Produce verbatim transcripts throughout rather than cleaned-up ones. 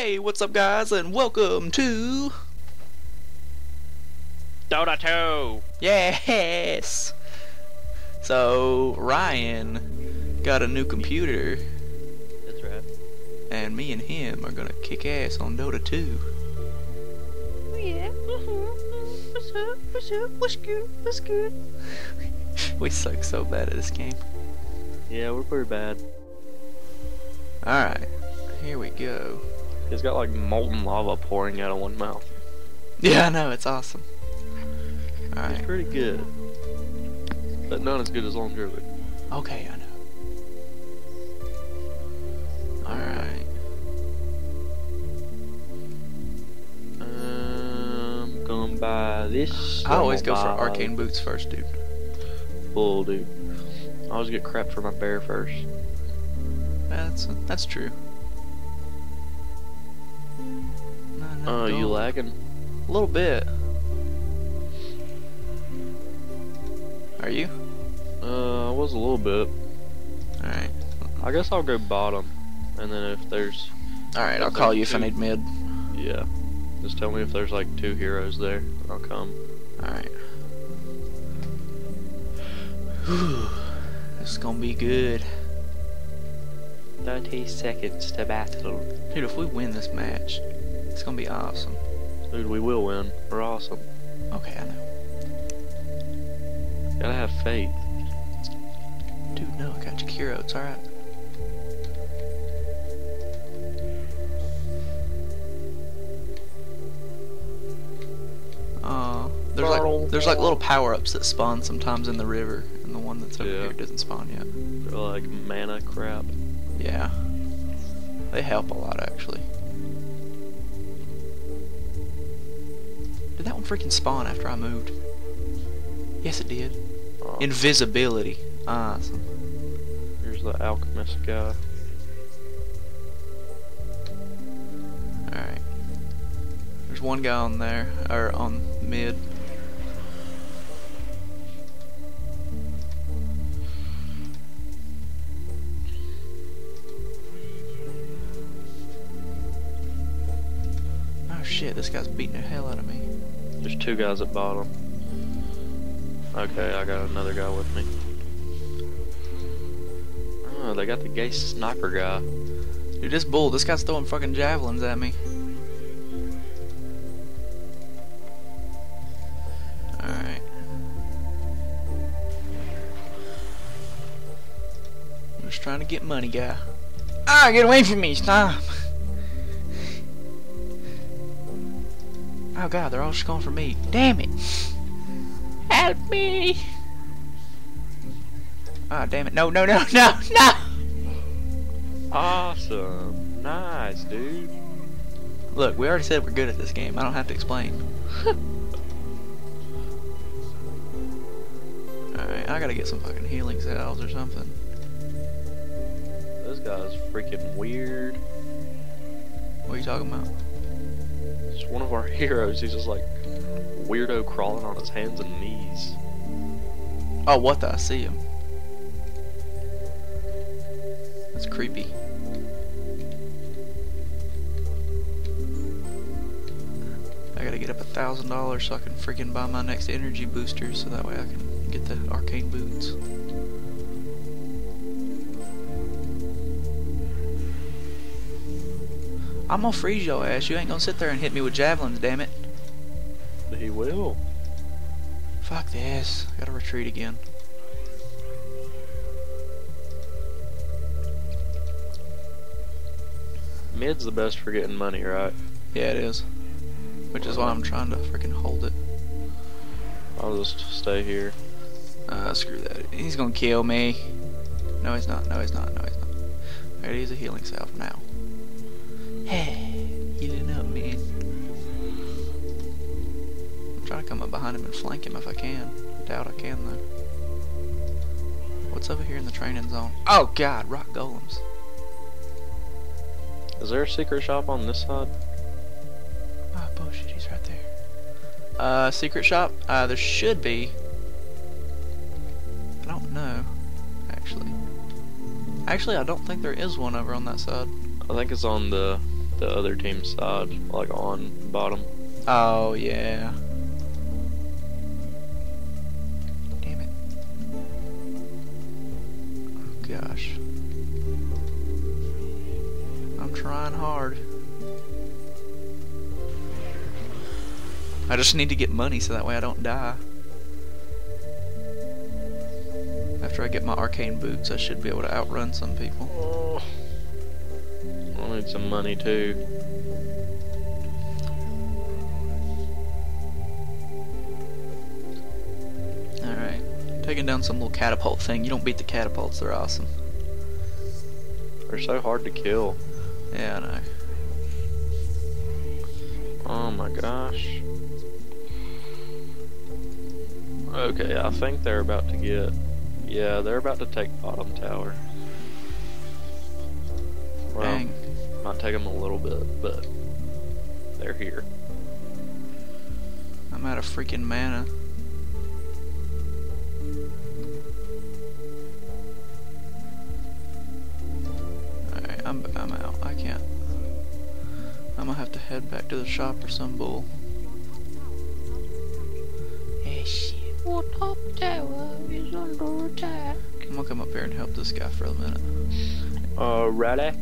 Hey, what's up guys, and welcome to Dota two! Yes! So, Ryan got a new computer. That's right. And me and him are gonna kick ass on Dota two. Oh yeah, mm-hmm. What's up, what's up, what's good, what's good? We suck so bad at this game. Yeah, we're pretty bad. Alright, here we go. It's got like molten lava pouring out of one mouth. Yeah, I know, it's awesome. Alright. It's pretty good. But not as good as Long Druid. Okay, I know. Alright. I'm gonna buy this. I always go for Arcane Boots first, dude. Bull, dude. I always get crap for my bear first. That's that's true. No, no, oh, don't. You lagging? A little bit. Are you? Uh, I was a little bit. All right. I guess I'll go bottom, and then if there's. All right, I'll call you two, if I need mid. Yeah. Just tell me if there's like two heroes there, and I'll come. All right. Whew. This is gonna be good. thirty seconds to battle. Dude, if we win this match, it's gonna be awesome. Dude, we will win. We're awesome. Okay, I know. Gotta have faith. Dude, no, I got Jakiro. It's alright. Uh, there's like there's like little power-ups that spawn sometimes in the river, and the one that's over yeah. here doesn't spawn yet. They're like mana crap. Yeah, they help a lot actually. Did that one freaking spawn after I moved? Yes, it did. Oh. Invisibility. Awesome. Here's the alchemist guy. All right. There's one guy on there, or on mid. Shit, this guy's beating the hell out of me. There's two guys at bottom. Okay, I got another guy with me. Oh, they got the gay sniper guy. Dude, this bull, this guy's throwing fucking javelins at me. Alright. I'm just trying to get money, guy. Ah, get away from me, stop! Oh god, they're all just going for me. Damn it! Help me! Oh damn it! No, no, no, no, no! Awesome, nice, dude. Look, we already said we're good at this game. I don't have to explain. All right, I gotta get some fucking healing cells or something. This guy's freaking weird. What are you talking about? It's one of our heroes. He's just like weirdo crawling on his hands and knees. Oh, what the? I see him. That's creepy. I gotta get up a thousand dollars so I can freaking buy my next energy booster, so that way I can get the arcane boots. I'm gonna freeze your ass. You ain't gonna sit there and hit me with javelins, damn it. He will. Fuck this. I gotta retreat again. Mid's the best for getting money, right? Yeah, it is. Which is why I'm trying to freaking hold it. I'll just stay here. Uh, screw that. He's gonna kill me. No, he's not. No, he's not. No, he's not. I gotta use a healing salve now. Hey, healing up, man. I'm trying to come up behind him and flank him if I can. I doubt I can, though. What's over here in the training zone? Oh, God, rock golems. Is there a secret shop on this side? Oh, bullshit, he's right there. Uh, secret shop? Uh, there should be. I don't know, actually. Actually, I don't think there is one over on that side. I think it's on the the other team's side, like on bottom. Oh yeah. Damn it. Oh gosh. I'm trying hard. I just need to get money so that way I don't die. After I get my arcane boots, I should be able to outrun some people. Oh, I need some money too. Alright, taking down some little catapult thing. You don't beat the catapults, they're awesome. They're so hard to kill. Yeah, I know. Oh my gosh. Okay, I think they're about to get... Yeah, they're about to take bottom tower. Well, dang. Might take them a little bit, but they're here. I'm out of freaking mana. Alright, I'm, I'm out. I can't. I'm gonna have to head back to the shop or some bull. Hey, shit. Well, top tower is under attack. I'm gonna come up here and help this guy for a minute. Alrighty.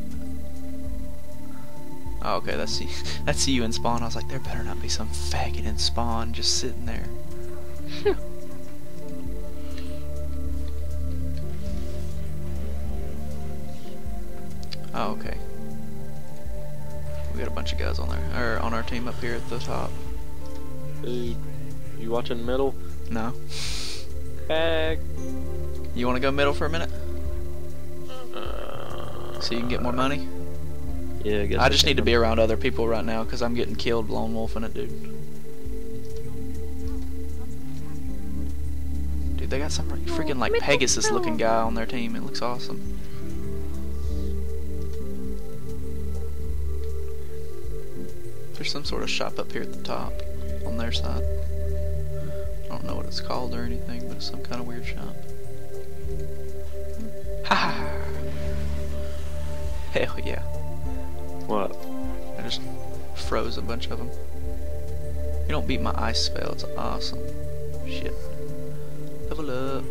Oh, okay, that's you. That's you in spawn. I was like, there better not be some faggot in spawn just sitting there. Oh, okay. We got a bunch of guys on there, or on our team up here at the top. Hey, you watching middle? No. Bag. You want to go middle for a minute? Uh, so you can get more money? Yeah, I guess. I just need to be around other people right now because I'm getting killed lone wolfing it, dude. Dude, they got some freaking like Pegasus looking guy on their team. It looks awesome. There's some sort of shop up here at the top on their side. I don't know what it's called or anything, but it's some kind of weird shop. Ha ha ha! Hell yeah. What? I just froze a bunch of them. You don't beat my ice spell, it's awesome. Shit. Level up.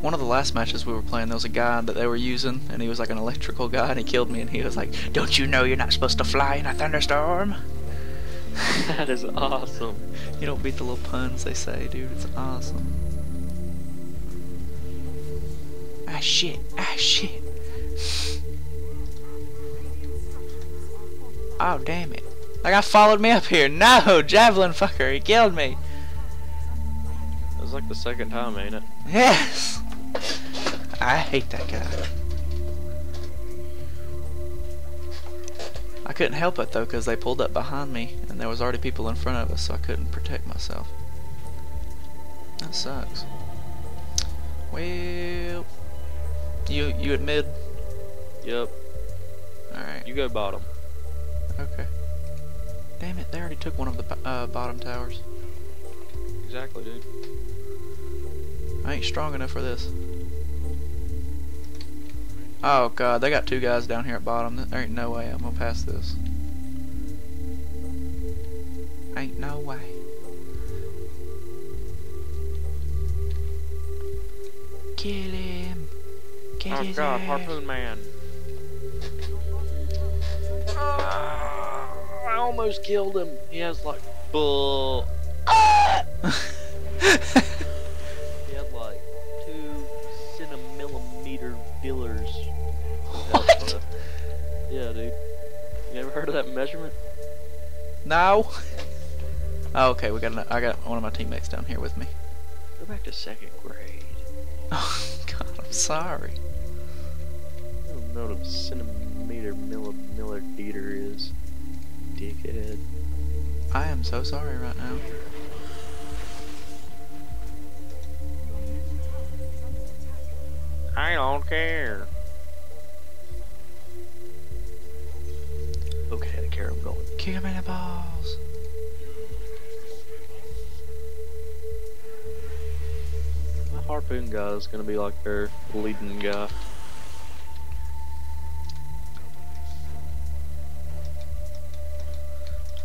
One of the last matches we were playing, there was a guy that they were using, and he was like an electrical guy, and he killed me, and he was like, "Don't you know you're not supposed to fly in a thunderstorm?" That is awesome. You don't beat the little puns they say, dude. It's awesome. Ah shit, ah shit. Oh damn it. That guy followed me up here. No, javelin fucker, he killed me. That was like the second time, ain't it? Yes! I hate that guy. I couldn't help it though because they pulled up behind me and there was already people in front of us, so I couldn't protect myself. That sucks. Well, you you at mid? Yep. Alright. You go bottom. Okay. Damn it, they already took one of the uh, bottom towers. Exactly, dude. I ain't strong enough for this. Oh god, they got two guys down here at bottom. There ain't no way I'm gonna pass this. Ain't no way. Kill him. Kill oh god, ass. Harpoon man. Oh, I almost killed him. He has like bull. Ah! He had like two centimillimeter billers. What? Yeah, dude. You ever heard of that measurement? No. Oh, okay, we got. An, I got one of my teammates down here with me. Go back to second grade. Oh God, I'm sorry. I don't know what a centimeter milliliter is, dickhead. I am so sorry right now. I don't care. Jakiro going, kick him in the balls. My harpoon guy is gonna be like their leading guy.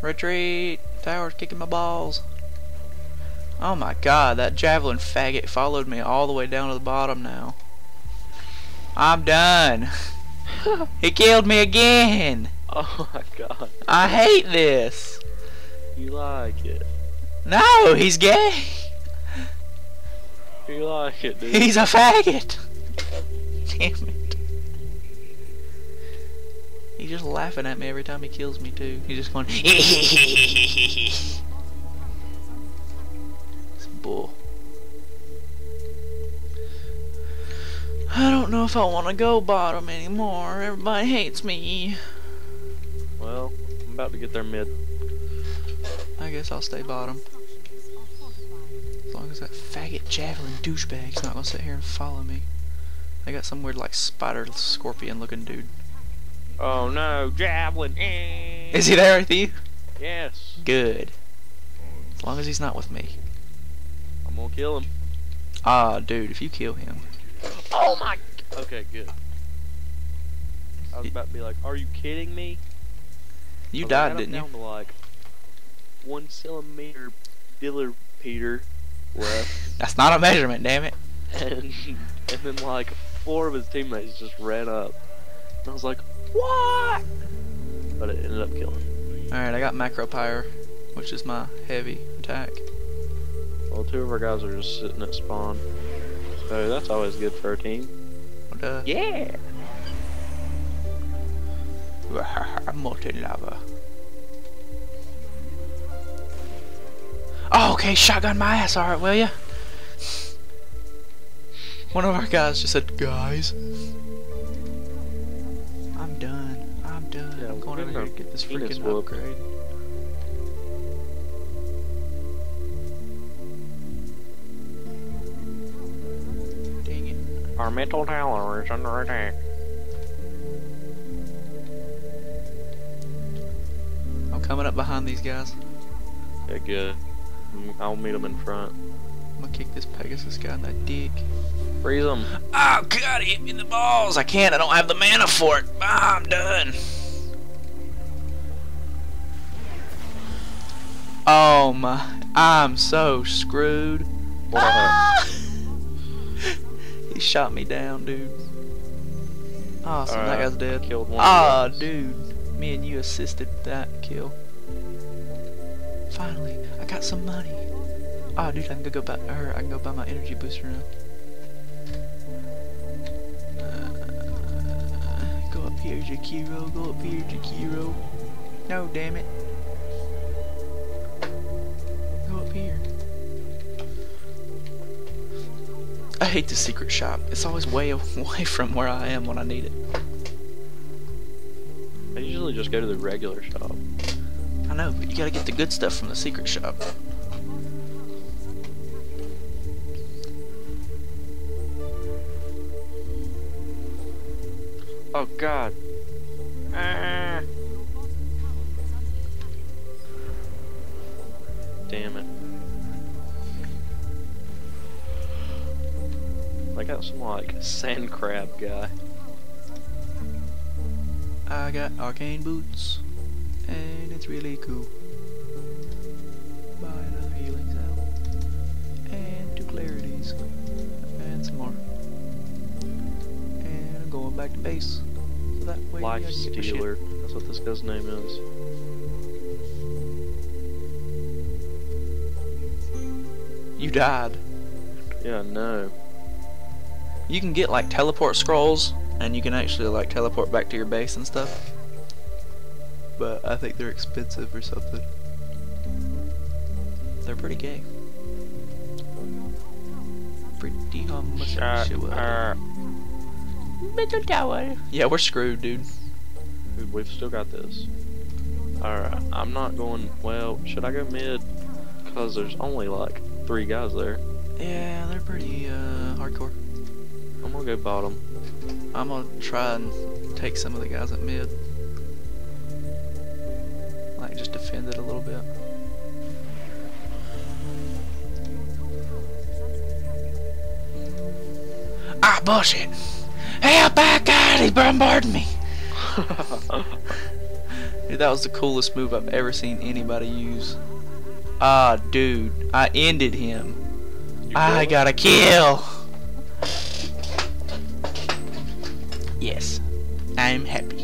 Retreat! Tower's kicking my balls. Oh my god, that javelin faggot followed me all the way down to the bottom now. I'm done. He killed me again. Oh my god. I hate this. You like it. No, he's gay. You like it, dude. He's a faggot. Damn it. He's just laughing at me every time he kills me too. He's just going It's bull. I don't know if I want to go bottom anymore. Everybody hates me. Well, I'm about to get there mid. I guess I'll stay bottom. As long as that faggot javelin douchebag's not gonna sit here and follow me. I got some weird like spider scorpion looking dude. Oh no, javelin! Is he there with you? Yes. Good. As long as he's not with me. I'm gonna kill him. Ah, dude, if you kill him. Oh my! Okay, good. I was about to be like, "Are you kidding me?" You I died, didn't down you? To like one centimeter, diller Peter left. That's not a measurement, damn it. And and then like four of his teammates just ran up. And I was like, "What?" But it ended up killing. All right, I got macro pyre, which is my heavy attack. Well, two of our guys are just sitting at spawn. So that's always good for a team. Uh, yeah! Molten lava. Oh, okay, shotgun my ass, alright, will ya? One of our guys just said, guys. I'm done. I'm done. Yeah, I'm going over here to get this freaking upgrade. upgrade. Our mental tower is under attack. I'm coming up behind these guys. Yeah, good. I'll meet them in front. I'm gonna kick this Pegasus guy in the dick. Freeze him. Oh god, he hit me in the balls. I can't. I don't have the mana for it. Ah, I'm done. Oh my. I'm so screwed. What? Ah! He shot me down, dude. Awesome, right, that guy's dead. Killed one. Ah, dude. Me and you assisted that kill. Finally, I got some money. Ah, oh, dude, I can go buy her. I can go buy my energy booster now. Uh, go up here, Jakiro. Go up here, Jakiro. No, damn it. Go up here. I hate the secret shop. It's always way away from where I am when I need it. I usually just go to the regular shop. I know, but you gotta get the good stuff from the secret shop. Oh god. Ah. Damn it. I got some like sand crab guy. I got arcane boots, and it's really cool. Buy another healing salve, and two clarities, and some more. And I'm going back to base. So that way I can get my shit. Life Stealer. That's what this guy's name is. You died. Yeah, no. You can get like teleport scrolls, and you can actually like teleport back to your base and stuff, but I think they're expensive or something. They're pretty gay. Pretty homosexual. Middle tower. Yeah, we're screwed, dude. Dude, we've still got this. Alright, I'm not going. Well, should I go mid? Cause there's only like three guys there. Yeah, they're pretty uh, hardcore. I'm gonna go bottom. I'm gonna try and take some of the guys at mid. can just defend it a little bit. Ah, bullshit! Help! By God, he's bombarding me! Dude, that was the coolest move I've ever seen anybody use. Ah, dude, I ended him. I got a kill! Yes, I'm happy.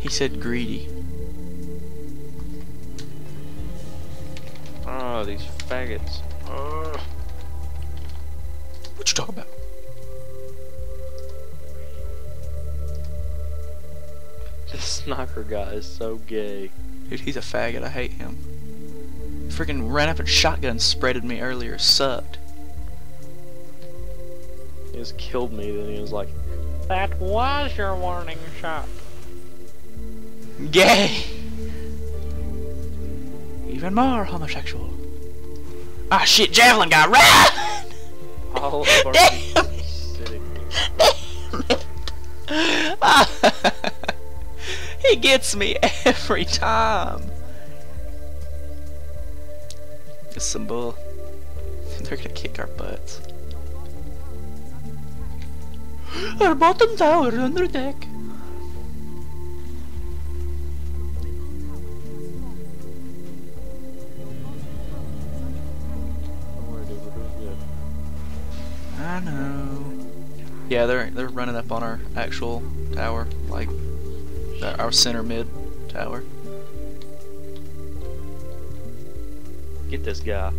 He said greedy. Oh, these faggots. Oh. What you talking about? This sniper guy is so gay. Dude, he's a faggot. I hate him. Freaking ran up and shotgun spreaded me earlier. Sucked. He just killed me, then he was like, that was your warning shot. Gay! Even more homosexual. Ah shit, javelin guy, run! All of our damn it. Sitting there. He gets me every time. It's some bull. They're gonna kick our butts. Our bottom tower under deck. I know. Yeah, they're they're running up on our actual tower, like the, our center mid tower. Get this guy.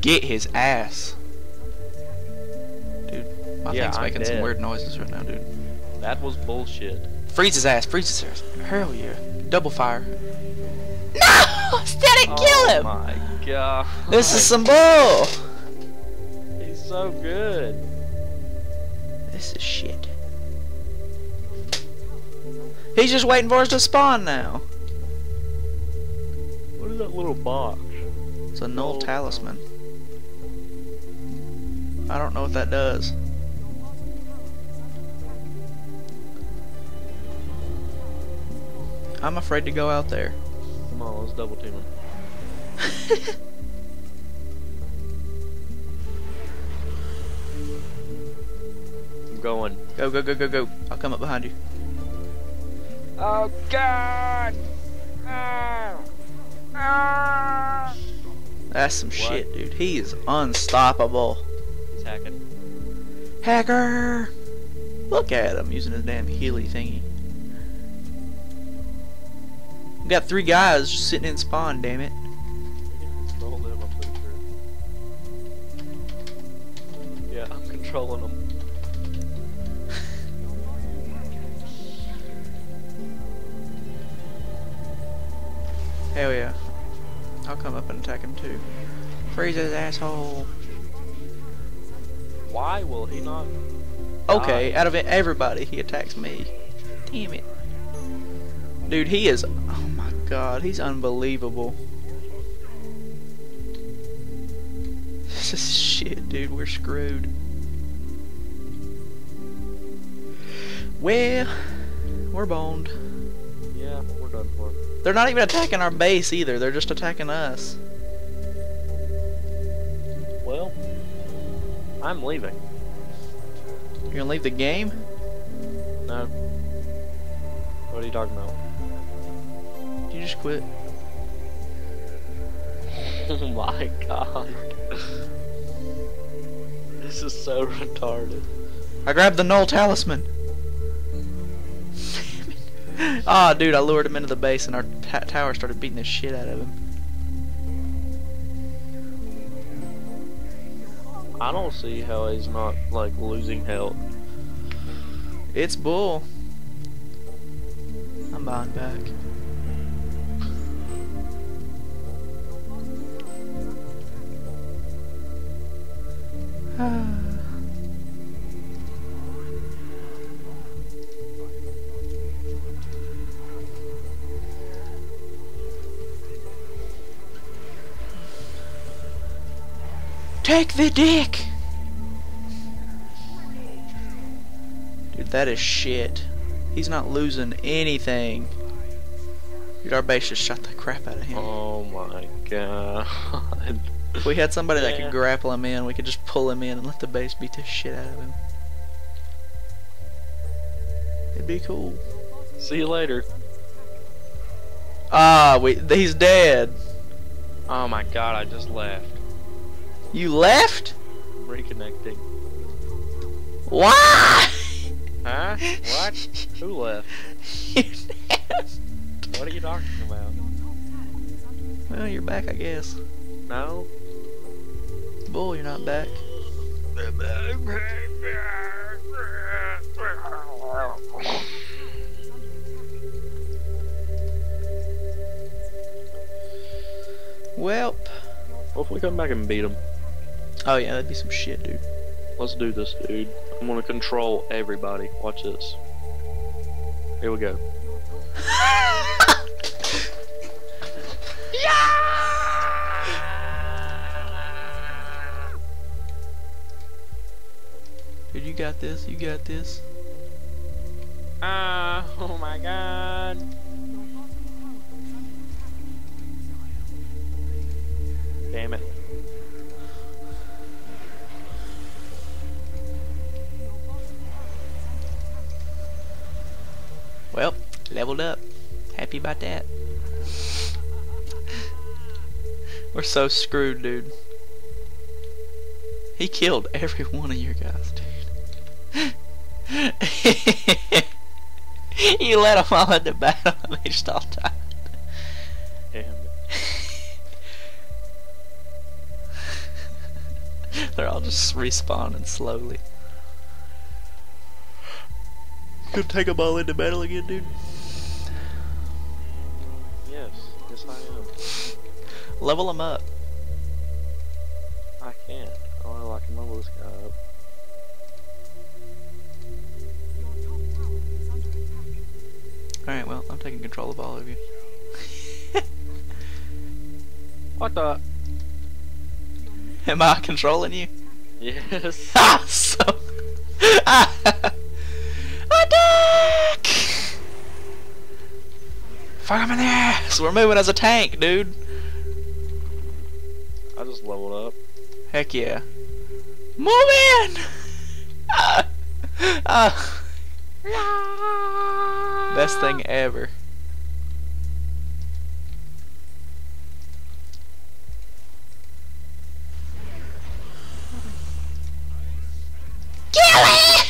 Get his ass. Dude, my yeah, thing's I'm making dead. Some weird noises right now, dude. That was bullshit. Freeze his ass, freeze his ass. Hell yeah. Double fire. No! I said it, oh, kill him! Oh my god. This is some bull! So good. This is shit. He's just waiting for us to spawn now. What is that little box? It's a Null Talisman. I don't know what that does. I'm afraid to go out there. Come on, let's double team him. Going. Go, go, go, go, go. I'll come up behind you. Oh, God! Ah. Ah. That's some what? Shit, dude. He is unstoppable. He's hacking. Hacker! Look at him using his damn Healy thingy. We got three guys just sitting in spawn, damn it. Control them, I'm pretty sure. Yeah, I'm controlling them. Hell yeah. I'll come up and attack him too. Freeze his asshole. Why will he not? Okay, die? Out of it, everybody, he attacks me. Damn it. Dude, he is. Oh my god, he's unbelievable. This is shit, dude. We're screwed. Well, we're boned. Yeah, we're done for. They're not even attacking our base either, they're just attacking us. Well, I'm leaving. You're gonna leave the game? No. What are you talking about? You just quit. Oh my god. This is so retarded. I grabbed the Null Talisman. Ah, oh, dude, I lured him into the base and our t tower started beating the shit out of him. I don't see how he's not, like, losing health. It's bull. I'm buying back. Ah. Take the dick! Dude, that is shit. He's not losing anything. Dude, our base just shot the crap out of him. Oh my god. If we had somebody yeah. that could grapple him in, we could just pull him in and let the base beat the shit out of him. It'd be cool. See you later. Ah, we, he's dead. Oh my god, I just left. You left? Reconnecting. Why? Huh? What? Who left? You left. What are you talking about? Well, you're back, I guess. No. Bull, you're not back. Welp. What if we come back and beat him? Oh yeah, that'd be some shit, dude. Let's do this, dude. I'm gonna control everybody. Watch this. Here we go. Yeah! Dude, you got this. You got this. Ah! Uh, oh my God. Damn it. Well, leveled up. Happy about that. We're so screwed, dude. He killed every one of your guys, dude. You let them all into battle and they just all died. Damn it. They're all just respawning slowly. Could take them all into battle again, dude. Yes, yes I am. Level them up. I can't. Oh, I can level this guy up. Alright, well, I'm taking control of all of you. What the? Am I controlling you? Yes. Ah, so. Ah. Attack! Fuck him in the ass! We're moving as a tank, dude! I just leveled up. Heck yeah. Move in! uh, uh. Best thing ever. Kill it!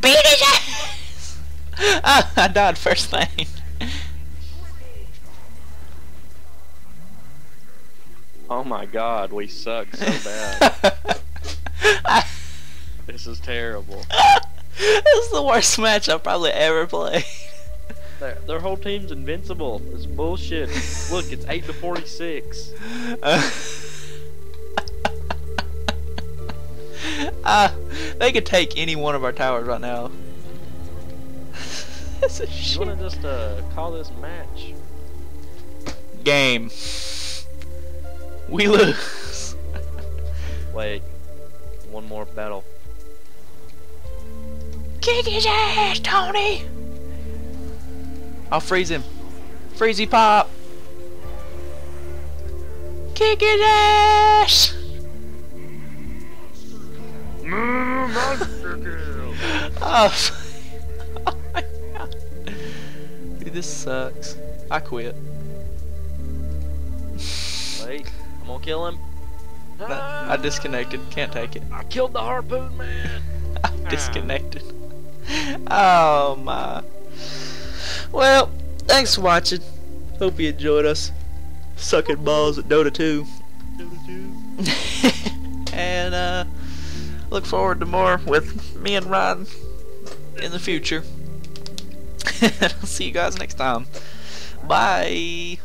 Beat his ass! Ah, I died first thing. Oh my god, we suck so bad. This is terrible. This is the worst match I've probably ever played. Their, their whole team's invincible. It's bullshit. Look, it's eight to forty-six. Uh. Ah, uh, they could take any one of our towers right now. This is shit. You wanna just uh, call this match? Game. We lose. Wait, one more battle. Kick his ass, Tony! I'll freeze him. Freezy pop! Kick his ass! Oh, oh my god. Dude, this sucks. I quit. Wait, I'm gonna kill him. No, I disconnected. Can't take it. I killed the harpoon man. I disconnected. Oh my. Well, thanks for watching. Hope you enjoyed us sucking balls at Dota two. Dota two. And uh. look forward to more with me and Ryan in the future. I'll see you guys next time. Bye.